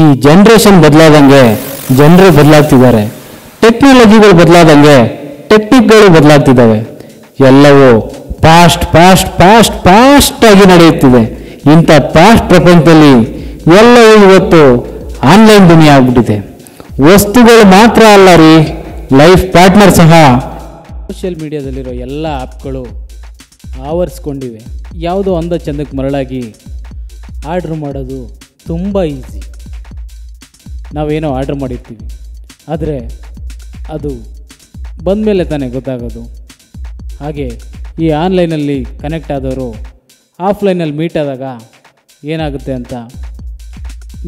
ಈ ಜನರೇಷನ್ ಬದಲಾದಂಗೆ ಜನರು ಬದಲಾಗ್ತಿದ್ದಾರೆ, ಟೆಕ್ನಾಲಜಿಗಳು ಬದಲಾದಂಗೆ ಟೆಕ್ನಿಕ್ಗಳು ಬದಲಾಗ್ತಿದ್ದಾವೆ. ಎಲ್ಲವೂ ಪಾಸ್ಟ್ ಪಾಸ್ಟ್ ಪಾಸ್ಟ್ ಪಾಸ್ಟ್ ಆಗಿ ನಡೆಯುತ್ತಿದೆ. ಇಂಥ ಪಾಸ್ಟ್ ಪ್ರಪಂಚದಲ್ಲಿ ಎಲ್ಲವೂ ಇವತ್ತು ಆನ್ಲೈನ್ ದುನಿಯಾ ಆಗ್ಬಿಟ್ಟಿದೆ. ವಸ್ತುಗಳು ಮಾತ್ರ ಅಲ್ಲ ರೀ, ಲೈಫ್ ಪಾರ್ಟ್ನರ್ ಸಹ ಸೋಷಿಯಲ್ ಮೀಡಿಯಾದಲ್ಲಿರೋ ಎಲ್ಲ ಆ್ಯಪ್ಗಳು ಆವರಿಸ್ಕೊಂಡಿವೆ. ಯಾವುದೋ ಅಂದ ಚಂದಕ್ಕೆ ಮರಳಾಗಿ ಆರ್ಡ್ರ್ ಮಾಡೋದು ತುಂಬ ಈಸಿ. ನಾವೇನೋ ಆರ್ಡ್ರ್ ಮಾಡಿರ್ತೀವಿ, ಆದರೆ ಅದು ಬಂದ ಮೇಲೆ ತಾನೇ ಗೊತ್ತಾಗೋದು. ಹಾಗೆ ಈ ಆನ್ಲೈನಲ್ಲಿ ಕನೆಕ್ಟ್ ಆದವರು ಆಫ್ಲೈನಲ್ಲಿ ಮೀಟ್ ಆದಾಗ ಏನಾಗುತ್ತೆ ಅಂತ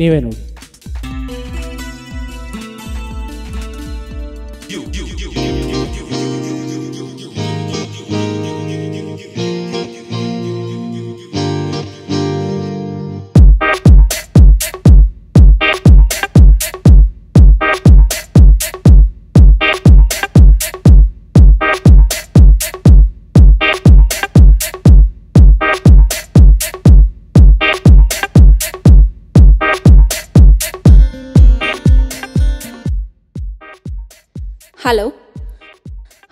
ನೀವೇ ನೋಡಿ. ಹಲೋ,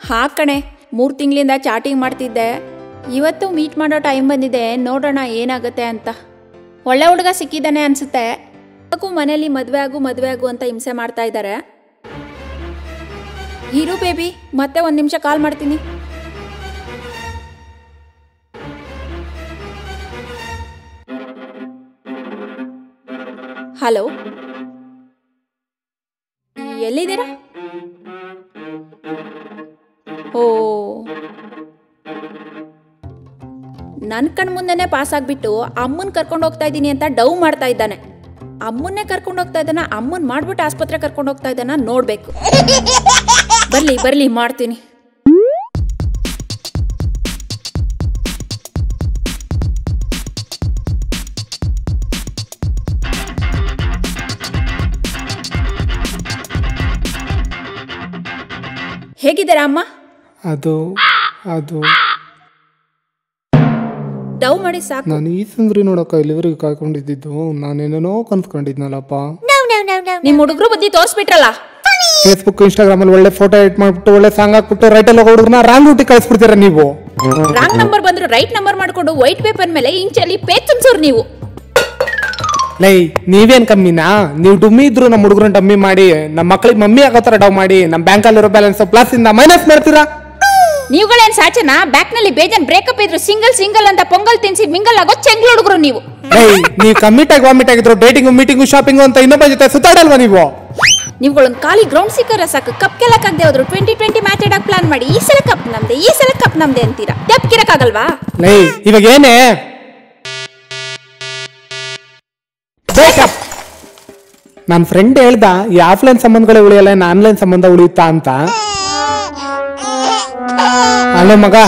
ಹಾಂ ಕಣೆ, 3 ತಿಂಗಳಿಂದ ಚಾಟಿಂಗ್ ಮಾಡ್ತಿದ್ದೆ. ಇವತ್ತು ಮೀಟ್ ಮಾಡೋ ಟೈಮ್ ಬಂದಿದೆ, ನೋಡೋಣ ಏನಾಗುತ್ತೆ ಅಂತ. ಒಳ್ಳೆ ಹುಡುಗ ಸಿಕ್ಕಿದ್ದಾನೆ ಅನಿಸುತ್ತೆ. ಅದಕ್ಕೂ ಮನೇಲಿ ಮದುವೆ ಆಗು ಅಂತ ಹಿಂಸೆ ಮಾಡ್ತಾ ಇದ್ದಾರೆ. ಹೀರೋ ಬೇಬಿ, ಮತ್ತೆ 1 ನಿಮಿಷ ಕಾಲ್ ಮಾಡ್ತೀನಿ. ಹಲೋ, ಎಲ್ಲಿದ್ದೀರಾ? ಓ, ನನ್ನ ಕಣ್ಮುಂದೆನೇ ಪಾಸ್ ಆಗಿಬಿಟ್ಟು ಅಮ್ಮನ ಕರ್ಕೊಂಡು ಹೋಗ್ತಾ ಇದ್ದೀನಿ ಅಂತ ಡೌ ಮಾಡ್ತಾ ಇದ್ದಾನೆ. ಅಮ್ಮನ್ನೇ ಕರ್ಕೊಂಡು ಹೋಗ್ತಾ ಇದ್ದಾನ, ಅಮ್ಮನ ಮಾಡ್ಬಿಟ್ಟು ಆಸ್ಪತ್ರೆ ಕರ್ಕೊಂಡು ಹೋಗ್ತಾ ಇದ್ದಾನ, ನೋಡಬೇಕು. ಬರ್ಲಿ ಮಾಡ್ತೀನಿ. ಹೇಗಿದ್ದೀರಾ ಅಮ್ಮ? ಅದು ಡೌ ಮಾಡಿ ಸಾಕು. ನಾನು ಈ ಸುಂದ್ರಿ ನೋಡಕ್ಕ ಇಲ್ಲಿವರೆಗೂ ಕಾಯ್ಕೊಂಡಿದ್ದು, ನಾನೇನೇನೋ ಕನ್ಸ್ಕೊಂಡಿದ್ನಲ್ಲಪ್ಪ. ನಿಮ್ಮ ಹುಡುಗರು ಬುದ್ಧಿ ತೋರಿಸ್ಬಿಟ್ರಲ್ಲ. ಫೇಸ್ಬುಕ್, ಇನ್ಸ್ಟಾಗ್ರಾಮ್ ಅಲ್ಲಿ ಒಳ್ಳೆ ಫೋಟೋ ಎಡಿಟ್ ಮಾಡ್ಬಿಟ್ಟು ಒಳ್ಳೆ ಸಾಂಗ್ ಹಾಕ್ಬಿಟ್ಟು ರೈಟ್ ಅಲ್ಲಿ ಹೋಗೋದ್ರನ್ನ ರಾಂಗ್ ರೂಟಿ ಕಳಿಸ್ಬಿಡ್ತೀರಾ ನೀವು. ರಾಂಗ್ ನಂಬರ್ ಬಂದ್ರು ರೈಟ್ ನಂಬರ್ ಮಾಡ್ಕೊಂಡು ವೈಟ್ ಪೇಪರ್ ಮೇಲೆ ಇಂಚಲ್ಲಿ ಪೇಜ್ ತುಂಬ್ಸೋರು ನೀವು. ಲೈ, ನೀವೇನ್ ಕಮ್ಮಿನಾ? ನೀವು ಡುಮ್ಮಿ ಇದ್ರು ನಮ್ಮ ಹುಡುಗರನ್ನ ಡಮ್ಮಿ ಮಾಡಿ ನಮ್ಮ ಮಕ್ಕಳಿಗೆ ಮಮ್ಮಿ ಆಗೋ ತರ ಡೌ ಮಾಡಿ ನಮ್ಮ ಬ್ಯಾಂಕಲ್ಲಿರೋ ಬ್ಯಾಲೆನ್ಸ್ ಪ್ಲಸ್ ಇಂದ ಮೈನಸ್ ಮಾಡ್ತೀರಾ. ನೀವುಗಳೇನ್ ಸಾಚನ ಬ್ಯಾಕ್ ನಲ್ಲಿ ಬೇಜನ್ ಬ್ರೇಕಪ್ ಇದ್ರು ಸಿಂಗಲ್ ಅಂತ ಪೊಂಗಲ್ ತಿನ್ಸಿ ಮಿಂಗಲ್ ಆಗೋ ಚೆಂಗ್ಲ ಹುಡುಗರು ನೀವು. ನೀವು ಕಮಿಟ್ ಆಗಿ ವಾಮಿಟ್ ಆಗಿದ್ರು ಡೇಟಿಂಗ್ ಮೀಟಿಂಗ್ ಶಾಪಿಂಗ್ ಅಂತ ಇನ್ನೊಬ್ಬ ಜೊತೆ ಸುತ್ತಾಡಲ್ವಾ ನೀವು? ನೀವುಗಳೊಂದು ಖಾಲಿ ಗ್ರೌಂಡ್ ಸಿಕ್ಕರ ಸಾಕು, ಕಪ್ ಕೆಲಕ್ಕಾಗದೆ ಹೋದ್ರು 2020 ಮ್ಯಾಚ್ ಆಡಕ್ ಪ್ಲಾನ್ ಮಾಡಿ ಈ ಸಲ ಕಪ್ ನಮ್ದೆ ಅಂತೀರಾ. ಟೆಪ್ ಕಿರಕ್ಕಾಗಲ್ವಾ? ಲೈ, ಇವಾಗ ಏನೇ ಬ್ರೇಕಪ್. ನನ್ನ ಫ್ರೆಂಡ್ ಹೇಳ್ದ ಈ ಆಫ್ಲೈನ್ ಸಂಬಂಧಗಳೇ ಉಳಿಯಲ್ಲ, ಆನ್ಲೈನ್ ಸಂಬಂಧ ಉಳಿಯುತ್ತಾ ಅಂತ. ಹಲೋ ಮಗ,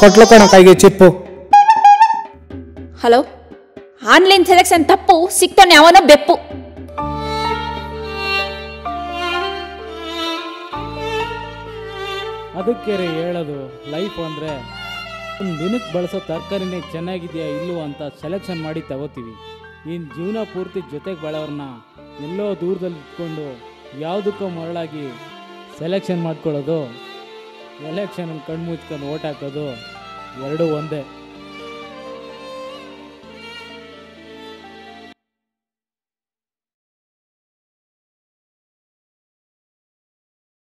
ಕೊಟ್ಲು ಕಣ ಕೈಗೆ ಚಿಪ್ಪು. ಹಲೋ, ಆನ್ಲೈನ್ ಸೆಲೆಕ್ಷನ್ ತಪ್ಪು, ಸಿಕ್ತಾನೆ ಅವನ ಬೆಪ್ಪು. ಅದಕ್ಕೆ ರೀ ಹೇಳೋದು, ಲೈಫ್ ಅಂದ್ರೆ ಒಂದು ದಿನಕ್ಕೆ ಬಳಸೋ ತರಕಾರಿನೇ ಚೆನ್ನಾಗಿದೆಯಾ ಇಲ್ಲೋ ಅಂತ ಸೆಲೆಕ್ಷನ್ ಮಾಡಿ ತಗೋತೀವಿ. ಇನ್ನು ಜೀವನ ಪೂರ್ತಿ ಜೊತೆಗೆ ಬಾಳೋರನ್ನ ಎಲ್ಲೋ ದೂರದಲ್ಲಿ ಇಟ್ಕೊಂಡು ಯಾವುದಕ್ಕೂ ಮರಳಾಗಿ ಸೆಲೆಕ್ಷನ್ ಮಾಡ್ಕೊಳ್ಳೋದು, ಎಲೆಕ್ಷನ್ ಕಣ್ಮುಚ್ಕೊಂಡು ಓಟ್ ಹಾಕೋದು ಎರಡೂ ಒಂದೇ.